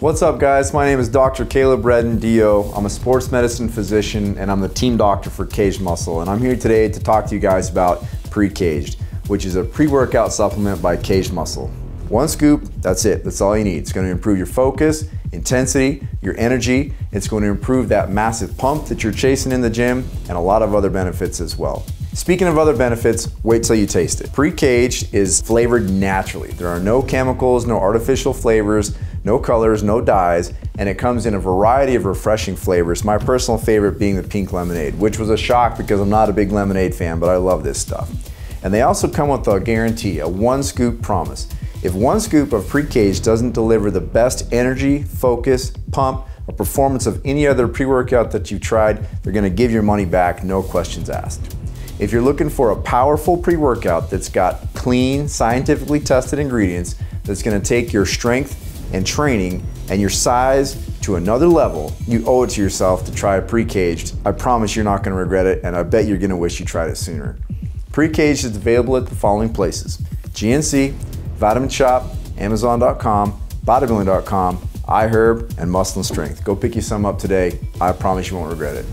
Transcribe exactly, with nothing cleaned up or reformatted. What's up, guys? My name is Doctor Caleb Redden, D O. I'm a sports medicine physician and I'm the team doctor for Kaged Muscle, and I'm here today to talk to you guys about Pre-Kaged, which is a pre-workout supplement by Kaged Muscle. One scoop, that's it, that's all you need. It's going to improve your focus, intensity, your energy. It's going to improve that massive pump that you're chasing in the gym, and a lot of other benefits as well. Speaking of other benefits, wait till you taste it. Pre-Kaged is flavored naturally. There are no chemicals, no artificial flavors, no colors, no dyes, and it comes in a variety of refreshing flavors. My personal favorite being the pink lemonade, which was a shock because I'm not a big lemonade fan, but I love this stuff. And they also come with a guarantee, a one scoop promise. If one scoop of Pre-Kaged doesn't deliver the best energy, focus, pump, or performance of any other pre-workout that you've tried, they're gonna give your money back, no questions asked. If you're looking for a powerful pre-workout that's got clean, scientifically tested ingredients that's gonna take your strength and training and your size to another level, you owe it to yourself to try Pre-Kaged. I promise you're not gonna regret it, and I bet you're gonna wish you tried it sooner. Pre-Kaged is available at the following places: G N C, Vitamin Shop, Amazon dot com, Bodybuilding dot com, iHerb, and Muscle and Strength. Go pick you some up today. I promise you won't regret it.